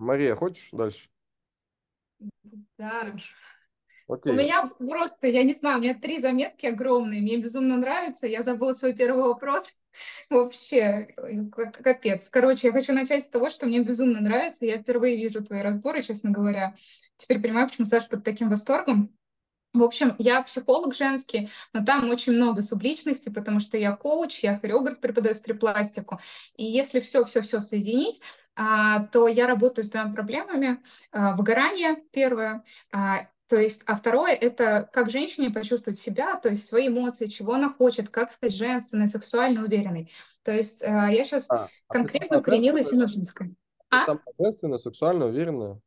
Мария, хочешь дальше? Да. Окей. У меня просто, я не знаю, у меня 3 заметки огромные, мне безумно нравится. Я забыла свой первый вопрос. Вообще, капец. Короче, я хочу начать с того, что мне безумно нравится. Я впервые вижу твои разборы, честно говоря. Теперь понимаю, почему Саша под таким восторгом. В общем, я психолог женский, но там очень много субличности, потому что я коуч, я хореограф, преподаю стрипластику. И если все соединить, то я работаю с 2 проблемами. Выгорание первое, то есть, а второе – это как женщине почувствовать себя, то есть свои эмоции, чего она хочет, как стать женственной, сексуально уверенной. То есть я сейчас конкретно укоренила синушинское. Сама женственная, сексуально уверенная?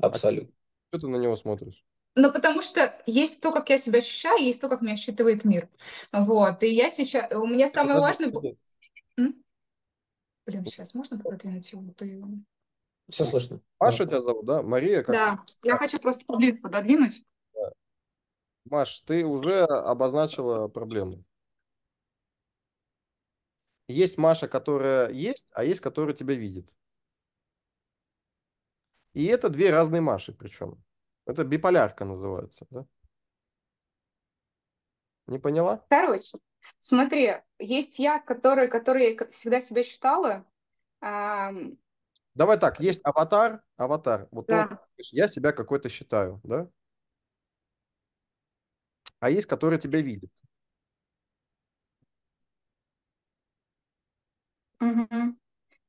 Абсолютно. Что ты на него смотришь? Ну, потому что есть то, как я себя ощущаю, есть то, как меня считывает мир. Вот, и я сейчас... У меня самое важное... Блин, сейчас можно подвинуть его? Все слышно. Маша тебя зовут, да? Мария? Да, я хочу просто поближе пододвинуть. Маш, ты уже обозначила проблему. Есть Маша, которая есть, а есть, которая тебя видит. И это 2 разные Маши причем. Это биполярка называется, да? Не поняла? Короче, смотри, есть я, который я всегда себя считала. Давай так, есть аватар. Вот да. Он, я себя какой-то считаю, да? А есть, который тебя видит. Угу.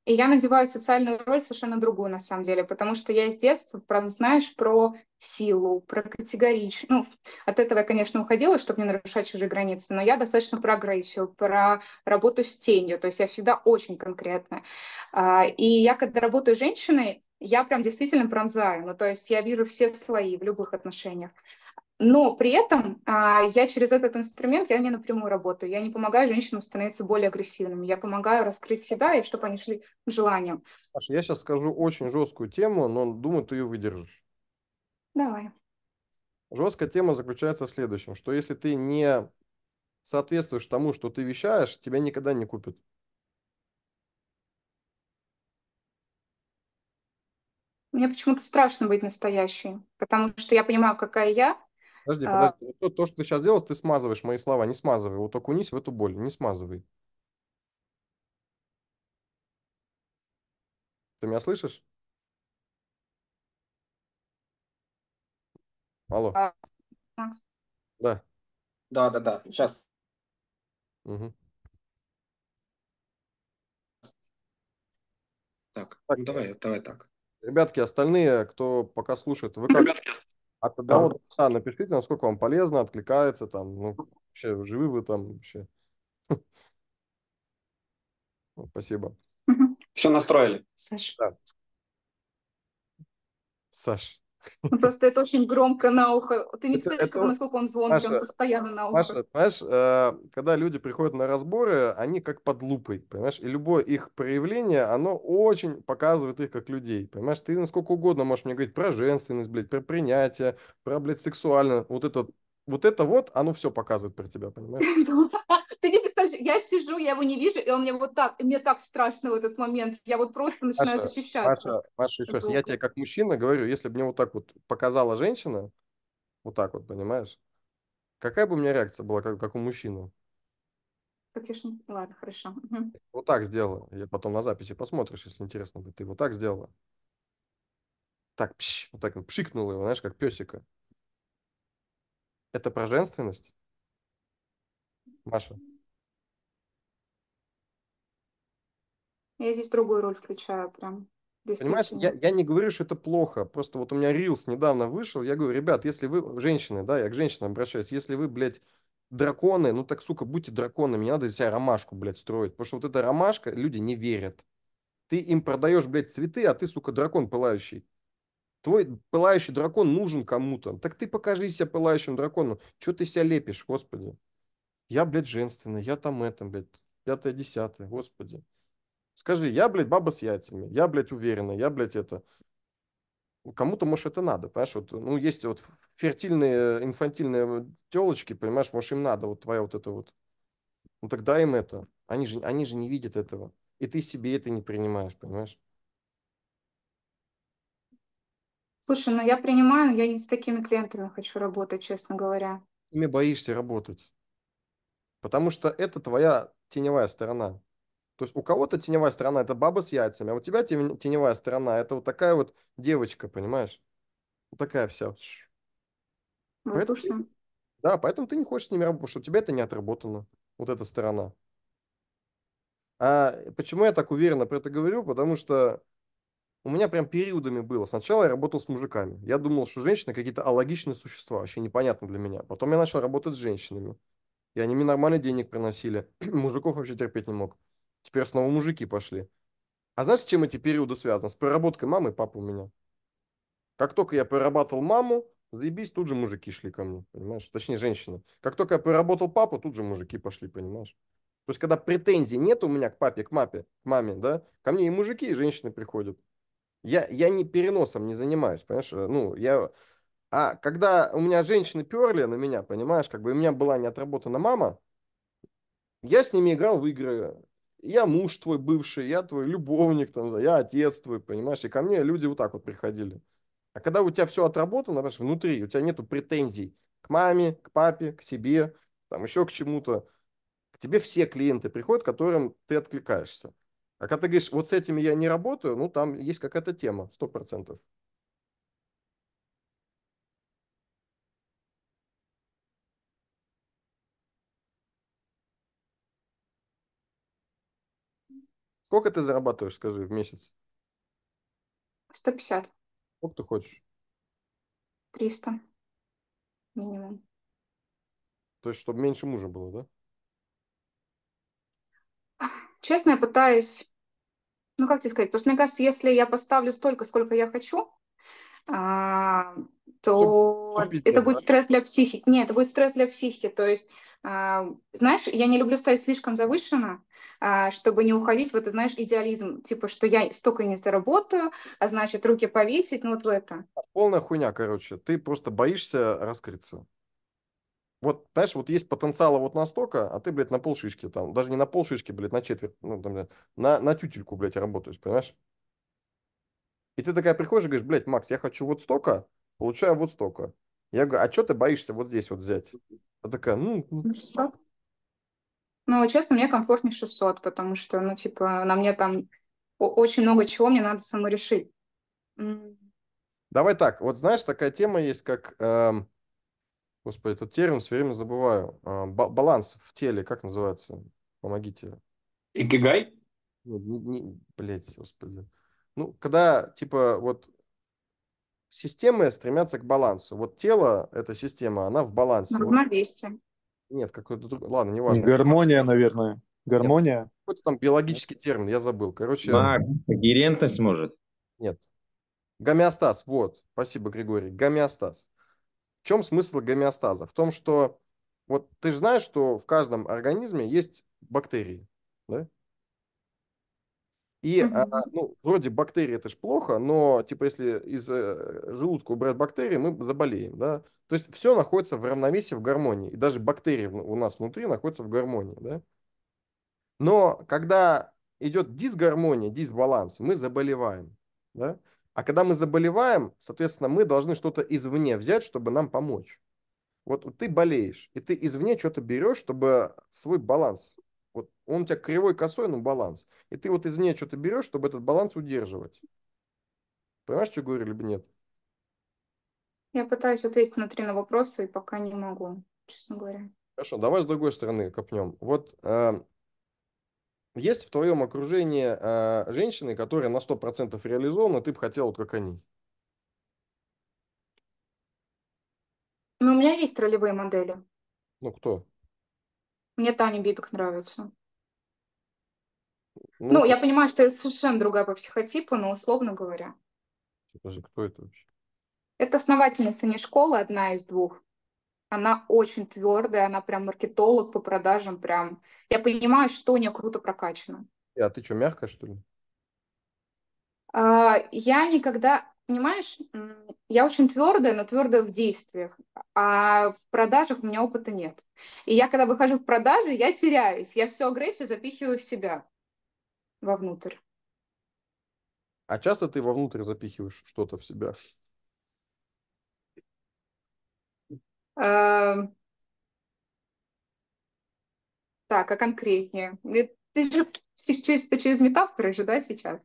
И я надеваю социальную роль совершенно другую, на самом деле, потому что я с детства, прям, знаешь, про силу, про категоричность. Ну, от этого я, конечно, уходила, чтобы не нарушать чужие границы, но я достаточно про агрессию, про работу с тенью, то есть я всегда очень конкретная. И я, когда работаю с женщиной, я прям действительно пронзаю, ну, то есть я вижу все слои в любых отношениях. Но при этом я через этот инструмент, я не напрямую работаю, я не помогаю женщинам становиться более агрессивными, я помогаю раскрыть себя, и чтобы они шли к желаниям. Саша, я сейчас скажу очень жесткую тему, но думаю, ты ее выдержишь. Давай. Жесткая тема заключается в следующем, что если ты не соответствуешь тому, что ты вещаешь, тебя никогда не купят. Мне почему-то страшно быть настоящей, потому что я понимаю, какая я. Подожди. То, что ты сейчас делаешь, ты смазываешь мои слова, не смазывай. Вот окунись в эту боль, не смазывай. Ты меня слышишь? Алло. Да. Да. Сейчас. Угу. Так, ну, давай так. Ребятки, остальные, кто пока слушает, вы как... От 1 до 100 напишите, насколько вам полезно, откликается, там, ну, вообще, живы вы там, вообще. Спасибо. Все настроили. Саш. Да. Саш. Ну, просто это очень громко на ухо. Ты не представляешь, насколько он звонкий, Маша, он постоянно на ухо. Маша, понимаешь, когда люди приходят на разборы, они как под лупой, понимаешь? И любое их проявление, оно очень показывает их как людей, понимаешь? Ты насколько угодно можешь мне говорить про женственность, блядь, про принятие, про, блядь, сексуальное. Вот это оно все показывает про тебя, понимаешь? Ты не представляешь, я сижу, я его не вижу, и он мне вот так, и мне так страшно в этот момент, я вот просто начинаю защищаться. Маша, еще раз, я тебе как мужчина говорю, если бы мне вот так вот показала женщина, вот так вот, понимаешь, какая бы у меня реакция была, как у мужчины? Ладно, хорошо. Вот так сделала, я потом на записи посмотришь, если интересно будет, ты вот так сделала. Так, пш, вот так вот пшикнула его, знаешь, как песика. Это про женственность? Маша? Я здесь другую роль включаю прям. Понимаешь, я не говорю, что это плохо. Просто вот у меня рилс недавно вышел. Я говорю, ребят, если вы женщины, да, я к женщинам обращаюсь, если вы, блядь, драконы, ну так, сука, будьте драконами, не надо из себя ромашку, блядь, строить. Потому что вот эта ромашка, люди не верят. Ты им продаешь, блядь, цветы, а ты, сука, дракон пылающий. Твой пылающий дракон нужен кому-то. Так ты покажи себя пылающим драконом. Чего ты себя лепишь, господи? Я, блядь, женственный, я там это, блядь, 5-10, господи. Скажи, я, блядь, баба с яйцами, я, блядь, уверенная, я, блядь, это. Кому-то, может, это надо, понимаешь? Вот, ну, есть вот фертильные, инфантильные телочки, понимаешь, может, им надо вот твоя вот это вот. Ну, тогда им это. Они же не видят этого. И ты себе это не принимаешь, понимаешь? Слушай, ну я принимаю, я не с такими клиентами хочу работать, честно говоря. Ими боишься работать, потому что это твоя теневая сторона. То есть у кого-то теневая сторона – это баба с яйцами, а у тебя теневая сторона – это вот такая вот девочка, понимаешь? Вот такая вся. Поэтому, Воздушно. да, поэтому ты не хочешь с ними работать, потому что у тебя это не отработано, вот эта сторона. А почему я так уверенно про это говорю? Потому что у меня прям периодами было. Сначала я работал с мужиками. Я думал, что женщины какие-то алогичные существа, вообще непонятно для меня. Потом я начал работать с женщинами. И они мне нормально денег приносили. Мужиков вообще терпеть не мог. Теперь снова мужики пошли. А знаешь, с чем эти периоды связаны? С проработкой мамы и папы у меня. Как только я прорабатывал маму, заебись, тут же мужики шли ко мне, понимаешь? Точнее, женщины. Как только я проработал папу, тут же мужики пошли, понимаешь? То есть, когда претензий нет у меня к папе, к маме, да, ко мне и мужики, и женщины приходят. Я не переносом не занимаюсь, понимаешь? Ну, А когда у меня женщины перли на меня, понимаешь, как бы у меня была не отработана мама, я с ними играл в игры. Я муж твой бывший, я твой любовник, там, я отец твой, понимаешь? И ко мне люди вот так вот приходили. А когда у тебя все отработано, понимаешь, внутри, у тебя нету претензий к маме, к папе, к себе, там еще к чему-то. К тебе все клиенты приходят, которым ты откликаешься. А когда ты говоришь, вот с этими я не работаю, ну, там есть какая-то тема, 100%. Сколько ты зарабатываешь, скажи, в месяц? 150, Сколько ты хочешь? 300 минимум. То есть, чтобы меньше мужа было, да? Честно, я пытаюсь, ну как тебе сказать, потому что мне кажется, если я поставлю столько, сколько я хочу, а, то Субъективно, это будет да? стресс для психики. Нет, это будет стресс для психики. То есть, знаешь, я не люблю ставить слишком завышенно, чтобы не уходить в это, знаешь, идеализм. Типа, что я столько не заработаю, а значит, руки повесить, ну вот в это. Полная хуйня, короче. Ты просто боишься раскрыться. Вот, понимаешь, вот есть потенциала вот настолько, а ты, блядь, на полшишки там, даже не на полшишки, блядь, на четверть, ну, там, блядь, на тютельку, блядь, работаешь, понимаешь? И ты такая приходишь и говоришь, блядь, Макс, я хочу вот столько, получаю вот столько. Я говорю, а что ты боишься вот здесь вот взять? Она такая, ну, 600. Ну, честно, мне комфортнее 600, потому что, ну, типа, на мне там очень много чего мне надо саморешить. М, давай так, вот знаешь, такая тема есть, как, господи, этот термин все время забываю, баланс в теле, как называется? Помогите. Икигай? Нет, блядь, господи. Ну, когда, типа, вот системы стремятся к балансу. Вот тело, эта система, она в балансе. Вот Равновесие. нет, какой-то другой. Ладно, неважно. Гармония, наверное. Нет, Гармония. какой-то там биологический термин, я забыл. Короче, Макс, когерентность может. нет. Гомеостаз, вот. Спасибо, Григорий. Гомеостаз. В чем смысл гомеостаза? В том, что вот ты же знаешь, что в каждом организме есть бактерии, да? И, Мгм. Ну, вроде бактерии это ж плохо, но, типа, если из желудка убрать бактерии, мы заболеем, да? То есть все находится в равновесии, в гармонии. И даже бактерии у нас внутри находятся в гармонии, да? Но когда идет дисгармония, дисбаланс, мы заболеваем, да? А когда мы заболеваем, соответственно, мы должны что-то извне взять, чтобы нам помочь. Вот ты болеешь, и ты извне что-то берешь, чтобы свой баланс. Вот он у тебя кривой, косой, но баланс. И ты вот извне что-то берешь, чтобы этот баланс удерживать. Понимаешь, что я говорю, либо нет? Я пытаюсь ответить внутри на вопросы и пока не могу, честно говоря. Хорошо, давай с другой стороны копнем. Вот есть в твоем окружении женщины, которые на 100% реализованы, ты бы хотел, вот как они? Но у меня есть ролевые модели. Ну, кто? Мне Таня Бибик нравится. Ну, Ну, я понимаю, что я совершенно другая по психотипу, но условно говоря. подожди, кто это вообще? Это основательница не школы, одна из двух. Она очень твердая, она прям маркетолог по продажам, прям. Я понимаю, что у нее круто прокачано. А ты что, мягкая, что ли? Я никогда, понимаешь, я очень твердая, но твердая в действиях, а в продажах у меня опыта нет. И я, когда выхожу в продажи, я теряюсь, я всю агрессию запихиваю в себя, вовнутрь. А часто ты вовнутрь запихиваешь что-то в себя? Так, а конкретнее? Ты же чисто через метафоры же, да, сейчас?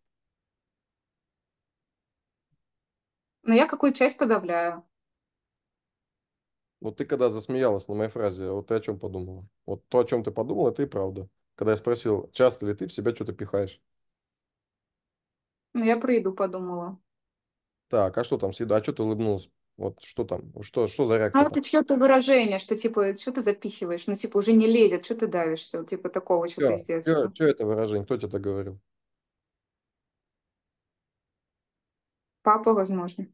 Но я какую-то часть подавляю. Вот ты когда засмеялась на моей фразе, вот ты о чем подумала? Вот то, о чем ты подумала, это и правда. Когда я спросил, часто ли ты в себя что-то пихаешь? Ну, я про еду подумала. Так, а что там с едой? А что ты улыбнулась? Вот что там? Что за реакция? Ну, это что-то выражение, что типа, что ты запихиваешь? Ну, типа, уже не лезет, что ты давишься? Типа такого что-то из детства. Что это выражение? Кто тебе это говорил? Папа, возможно.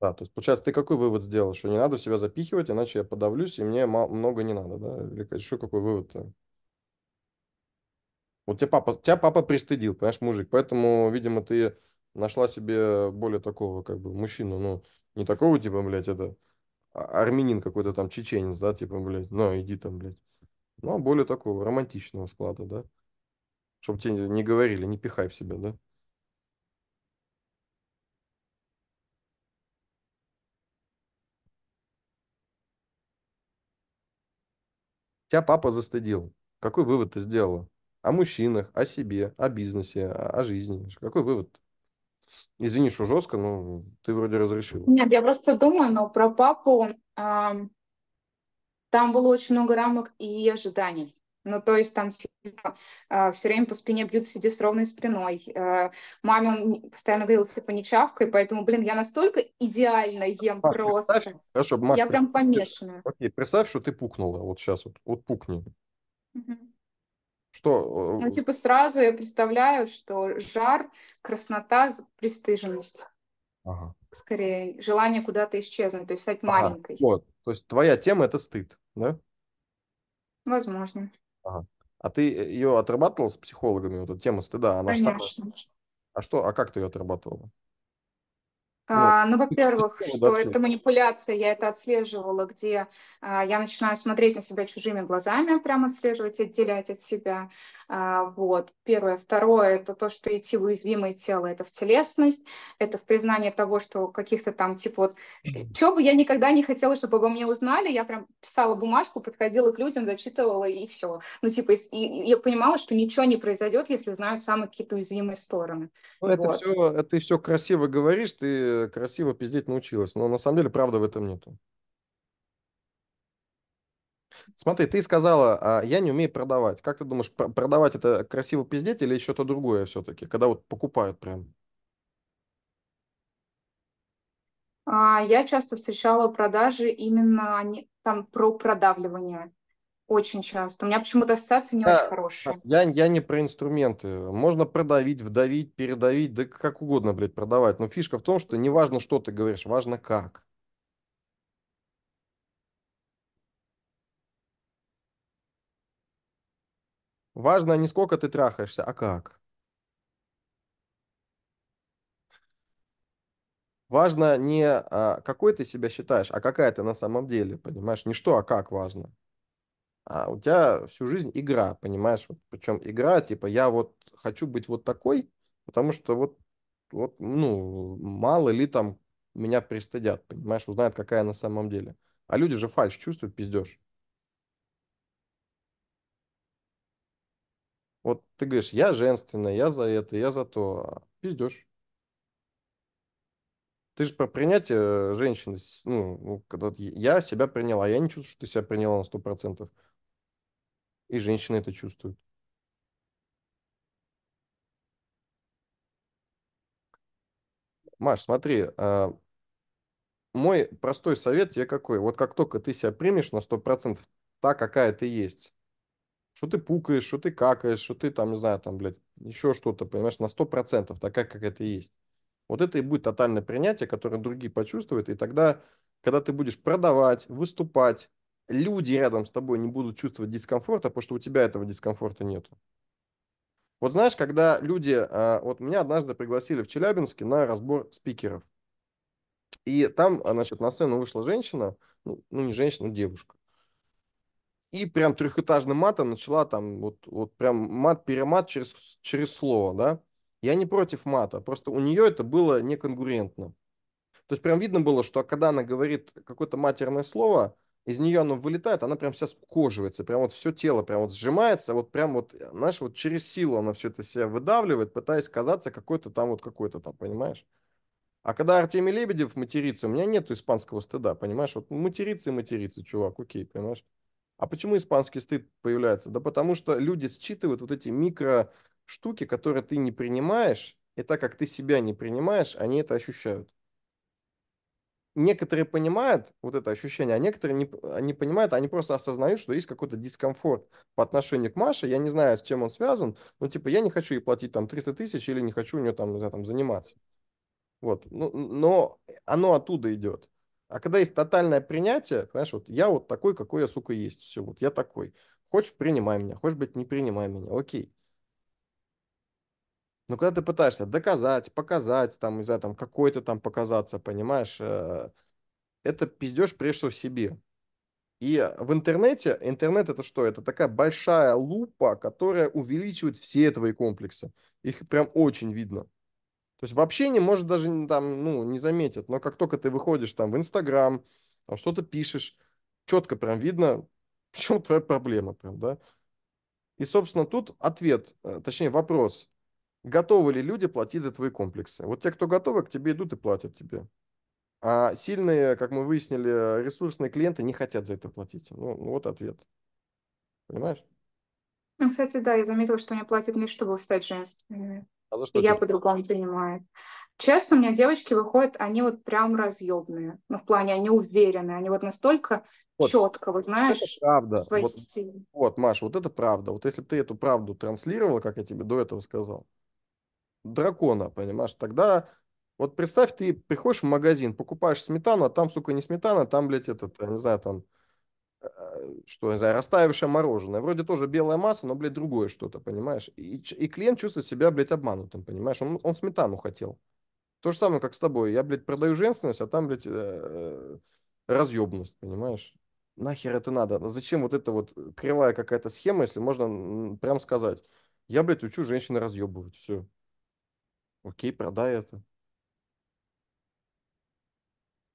Да, то есть, получается, ты какой вывод сделал? Что не надо себя запихивать, иначе я подавлюсь, и мне много не надо, да? Или что, какой вывод-то? Вот тебя папа пристыдил, понимаешь, мужик. Поэтому, видимо, ты нашла себе более такого, как бы, мужчину, ну, не такого, типа, блядь, это армянин какой-то там, чеченец, да, типа, блядь, ну, иди там, блядь. Ну, а более такого романтичного склада, да? Чтобы тебе не говорили, не пихай в себя, да? Тебя папа застыдил. Какой вывод ты сделала? О мужчинах, о себе, о бизнесе, о жизни. Какой вывод? Извини, что жестко, но ты вроде разрешила. Нет, я просто думаю, но про папу там было очень много рамок и ожиданий. Ну, то есть там типа, все время по спине бьют, сиди с ровной спиной. Маме он постоянно говорил, типа, не чавкай, поэтому, блин, я настолько идеально ем Маш, просто. Представь, хорошо, Маш, я прям помешана. Окей, представь, что ты пукнула вот сейчас, вот пукни. Угу. Что? Ну, типа, сразу я представляю, что жар, краснота, пристыженность. Ага. Скорее, желание куда-то исчезнуть, то есть стать маленькой. Вот, то есть твоя тема – это стыд, да? Возможно. Ага. А ты ее отрабатывала с психологами, вот эта тема стыда? Она конечно. Сама... А как ты ее отрабатывала? Ну, во-первых, что это манипуляция, я это отслеживала, где я начинаю смотреть на себя чужими глазами, прям отслеживать, отделять от себя. Вот, первое. Второе, это то, что идти в уязвимое тело, это в телесность, это в признании того, что каких-то там, типа, вот, чего бы я никогда не хотела, чтобы обо мне узнали, я прям писала бумажку, подходила к людям, зачитывала, и все. Ну, типа, и я понимала, что ничего не произойдет, если узнают самые какие-то уязвимые стороны. Ну, это вот. Все, ты все красиво говоришь, ты красиво пиздеть научилась, но на самом деле правда в этом нету. Смотри, ты сказала, я не умею продавать. Как ты думаешь, продавать это красиво пиздеть или что-то другое все-таки, когда вот покупают прям? Я часто встречала продажи именно там про продавливание. Очень часто. У меня почему-то ассоциации не очень хорошие. Я не про инструменты. Можно продавить, вдавить, передавить, да как угодно, блядь, продавать. Но фишка в том, что не важно, что ты говоришь, важно как. Важно не сколько ты трахаешься, а как. Важно не какой ты себя считаешь, а какая ты на самом деле, понимаешь? Не что, а как важно. А у тебя всю жизнь игра, понимаешь? Вот, причем игра, типа, я вот хочу быть вот такой, потому что вот, ну, мало ли там меня пристыдят, понимаешь? Узнают, какая на самом деле. А люди же фальшь чувствуют, пиздеж. Вот ты говоришь, я женственная, я за это, я за то. Пиздеж. Ты же про принятие женщины, ну, когда я себя приняла, я не чувствую, что ты себя приняла на 100%. И женщины это чувствуют. Маш, смотри, мой простой совет тебе какой? Вот как только ты себя примешь на 100%, та, какая ты есть, что ты пукаешь, что ты какаешь, что ты там, не знаю, там, блядь, еще что-то, понимаешь, на 100%, такая, какая ты есть. Вот это и будет тотальное принятие, которое другие почувствуют, и тогда, когда ты будешь продавать, выступать, люди рядом с тобой не будут чувствовать дискомфорта, потому что у тебя этого дискомфорта нету. Вот знаешь, когда люди... Вот меня однажды пригласили в Челябинске на разбор спикеров. И там, значит, на сцену вышла женщина, ну не женщина, но девушка. И прям трехэтажным матом начала там вот прям мат-перемат через слово, да? Я не против мата, просто у нее это было неконкурентно. То есть прям видно было, что когда она говорит какое-то матерное слово, из нее оно вылетает, она прям вся скукоживается, прям вот все тело прям вот сжимается, вот прям вот, знаешь, вот через силу она все это себя выдавливает, пытаясь казаться какой-то там, понимаешь? А когда Артемий Лебедев матерится, у меня нету испанского стыда, понимаешь? Вот матерится, чувак, окей, понимаешь? А почему испанский стыд появляется? Да потому что люди считывают вот эти микро штуки, которые ты не принимаешь, и так как ты себя не принимаешь, они это ощущают. Некоторые понимают вот это ощущение, а некоторые не понимают, они просто осознают, что есть какой-то дискомфорт по отношению к Маше. Я не знаю, с чем он связан, но типа я не хочу ей платить там 300 тысяч или не хочу у нее там, не знаю, там заниматься. Вот. Но оно оттуда идет. А когда есть тотальное принятие, понимаешь, вот я вот такой, какой я, сука, есть. Все, вот я такой. Хочешь, принимай меня, хочешь, блядь, не принимай меня. Окей. Но когда ты пытаешься доказать, показать, там, из-за там какой-то там показаться, понимаешь, это пиздеж прежде всего в себе. И в интернете, интернет это что? Это такая большая лупа, которая увеличивает все твои комплексы. Их прям очень видно. То есть вообще не может даже там, ну, не заметить. Но как только ты выходишь там в Инстаграм, там что-то пишешь, четко прям видно, в чем твоя проблема прям, да? И, собственно, тут ответ, точнее вопрос. Готовы ли люди платить за твои комплексы? Вот те, кто готовы, к тебе идут и платят тебе. А сильные, как мы выяснили, ресурсные клиенты не хотят за это платить. Ну, вот ответ. Понимаешь? Ну, кстати, да, я заметила, что мне платят не чтобы стать женственными. А за что? Я по-другому принимаю. Честно, у меня девочки выходят, они вот прям разъебные. Ну, в плане, они уверенные. Они вот настолько вот четко, вот знаешь, правда. Свои стили. Вот, Маш, вот это правда. Вот если бы ты эту правду транслировала, как я тебе до этого сказал, дракона, понимаешь, тогда вот представь, ты приходишь в магазин, покупаешь сметану, а там, сука, не сметана, там, блядь, этот, я не знаю, там, что, не знаю, растаявшее мороженое. Вроде тоже белая масса, но, блядь, другое что-то, понимаешь. И клиент чувствует себя, блядь, обманутым, понимаешь. Он сметану хотел. То же самое, как с тобой. Я, блядь, продаю женственность, а там, блядь, разъебность, понимаешь. Нахер это надо? Зачем вот эта вот кривая какая-то схема, если можно прям сказать. Я, блядь, учу женщин разъебывать. Все. Окей, продай это.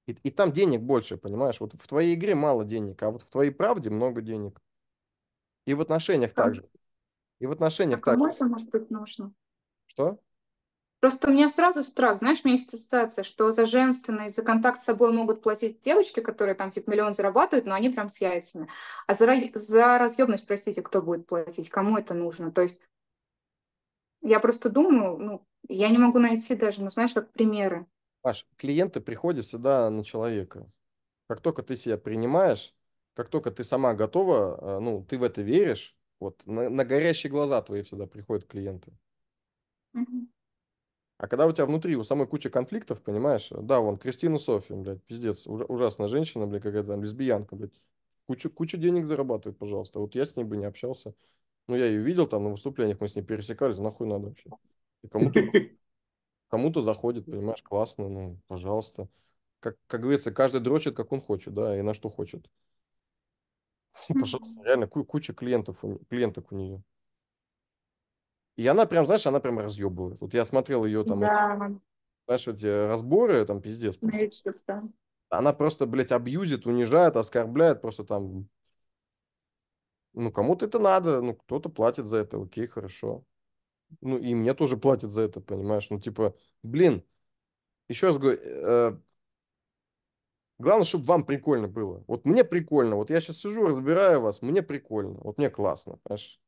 И там денег больше, понимаешь? Вот в твоей игре мало денег, а вот в твоей правде много денег. И в отношениях также. И в отношениях также. А кому может быть нужно? Что? Просто у меня сразу страх. Знаешь, у меня есть ассоциация, что за женственность, за контакт с собой могут платить девочки, которые там типа миллион зарабатывают, но они прям с яйцами. А за разъебность, простите, кто будет платить? Кому это нужно? То есть я просто думаю, ну, я не могу найти даже, ну, знаешь, как примеры. Паш, клиенты приходят всегда на человека. Как только ты себя принимаешь, как только ты сама готова, ну, ты в это веришь, вот, на горящие глаза твои всегда приходят клиенты. Угу. А когда у тебя внутри, у самой куча конфликтов, понимаешь, да, вон, Кристина Софья, блядь, пиздец, ужасная женщина, блядь, какая-то там лесбиянка, блядь, кучу денег зарабатывает, пожалуйста. Вот я с ней бы не общался, ну, я ее видел там на выступлениях, мы с ней пересекались, нахуй надо вообще. Кому-то заходит, понимаешь, классно, ну, пожалуйста. Как говорится, каждый дрочит, как он хочет, да, и на что хочет. Пожалуйста, реально, куча клиенток у нее. И она прям, знаешь, она прям разъебывает. Вот я смотрел ее там, да. Знаешь, эти разборы, там, пиздец. Она просто, блядь, абьюзит, унижает, оскорбляет, просто там. Ну, кому-то это надо, ну, кто-то платит за это, окей, хорошо. Ну, и мне тоже платят за это, понимаешь? Ну, типа, блин, еще раз говорю, главное, чтобы вам прикольно было. Вот мне прикольно, вот я сейчас сижу, разбираю вас, мне прикольно, вот мне классно, понимаешь?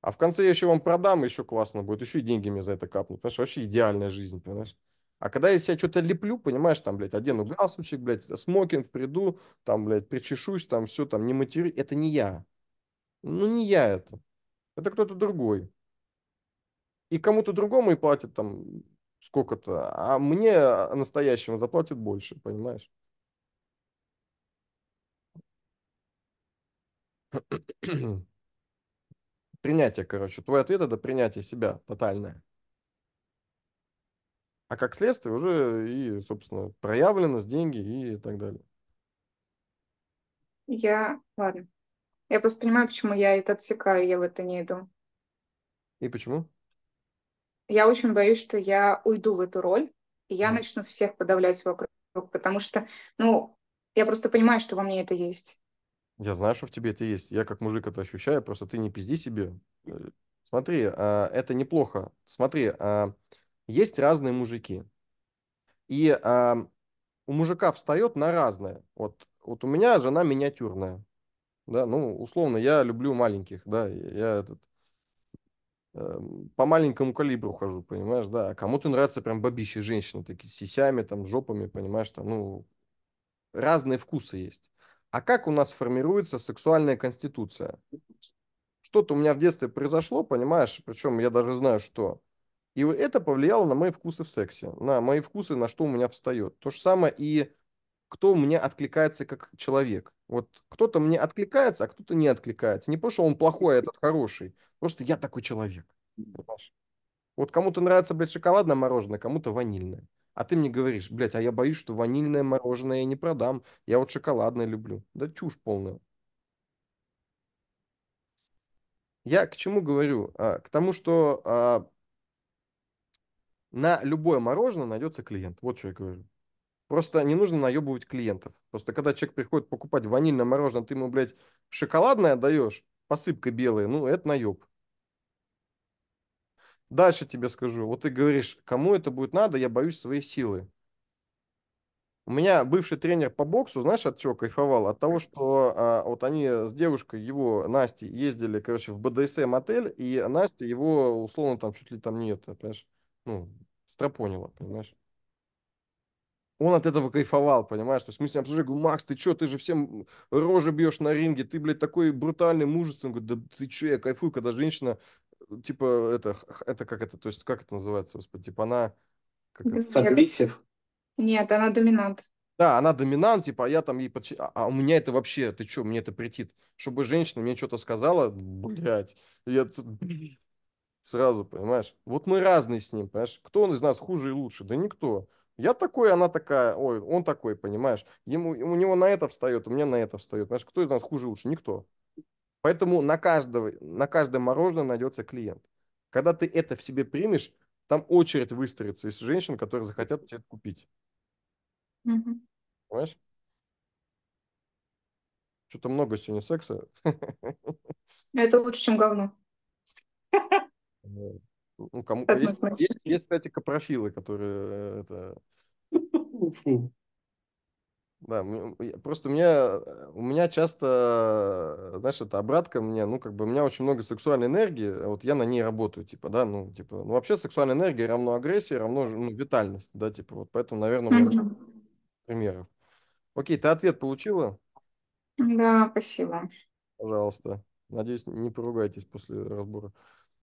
А в конце я еще вам продам, еще классно будет, еще и деньги мне за это капнут, понимаешь? Вообще идеальная жизнь, понимаешь? А когда я себя что-то леплю, понимаешь, там, блядь, одену галстучек, блядь, смокинг, приду, там, блядь, причешусь, там, все, там, не матерюсь, это не я. Ну, не я это. Это кто-то другой. И кому-то другому и платят там сколько-то, а мне настоящему заплатят больше, понимаешь? Принятие, короче. Твой ответ – это принятие себя тотальное. А как следствие уже и, собственно, проявленность, деньги и так далее. Ладно. Я просто понимаю, почему я это отсекаю, я в это не иду. И почему? Я очень боюсь, что я уйду в эту роль, и я начну всех подавлять вокруг, потому что, ну, Я просто понимаю, что во мне это есть. Я знаю, что в тебе это есть. Я как мужик это ощущаю, просто ты не пизди себе. Смотри, это неплохо. Смотри, есть разные мужики. И у мужика встает на разное. Вот у меня жена миниатюрная. Да, ну, условно, я люблю маленьких, да, я этот, по маленькому калибру хожу, понимаешь, да. А кому-то нравятся прям бабищие женщины, такие с сисями, там, с жопами, понимаешь, там, ну, разные вкусы есть. А как у нас формируется сексуальная конституция? Что-то у меня в детстве произошло, понимаешь, причем я даже знаю, что. И это повлияло на мои вкусы в сексе, на мои вкусы, на что у меня встает. То же самое и кто мне откликается как человек. Вот кто-то мне откликается, а кто-то не откликается. Не потому, что он плохой, а этот хороший. Просто я такой человек. Понимаешь? Вот кому-то нравится, блядь, шоколадное мороженое, кому-то ванильное. А ты мне говоришь, блядь, а я боюсь, что ванильное мороженое я не продам. Я вот шоколадное люблю. Да чушь полная. Я к чему говорю? К тому, что на любое мороженое найдется клиент. Вот что я говорю. Просто не нужно наебывать клиентов. Просто когда человек приходит покупать ванильное мороженое, ты ему, блядь, шоколадное даешь, посыпкой белой, ну, это наеб. Дальше тебе скажу. Вот ты говоришь, кому это будет надо, я боюсь своей силы. У меня бывший тренер по боксу, знаешь, от чего кайфовал? От того, что вот они с девушкой его, Настей, ездили, короче, в БДСМ-отель, и Настя его, условно, там чуть ли там нет, понимаешь, ну, стропонила, понимаешь. Он от этого кайфовал, понимаешь? То есть мы с ним обсуждали, говорю, Макс, ты что, ты же всем рожи бьешь на ринге, ты, блядь, такой брутальный, мужественный. Говорю, да ты что, я кайфую, когда женщина, типа, это как это, то есть как это называется, господи, типа она... Сабмиссив? Нет, она доминант. Да, она доминант, типа, а я там ей... А у меня это вообще, ты что, мне это претит. Чтобы женщина мне что-то сказала, блядь, я тут... Сразу, понимаешь? Вот мы разные с ним, понимаешь? Кто он из нас хуже и лучше? Да никто. Я такой, она такая, ой, он такой, понимаешь? У него на это встает, у меня на это встает. Понимаешь, кто из нас хуже и лучше? Никто. Поэтому на каждое мороженое найдется клиент. Когда ты это в себе примешь, там очередь выстроится из женщин, которые захотят тебе это купить. Угу. Понимаешь? Что-то много сегодня секса. Это лучше, чем говно. Ну, кому... есть, кстати, копрофилы, которые... Да, просто у меня часто, знаешь, это обратка мне, ну, как бы у меня очень много сексуальной энергии, вот я на ней работаю, типа, да, ну, типа, ну, вообще сексуальная энергия равно агрессии, равно, ну, витальность, да, типа, вот поэтому, наверное, много примеров. Окей, ты ответ получила? Да, спасибо. Пожалуйста. Надеюсь, не поругайтесь после разбора.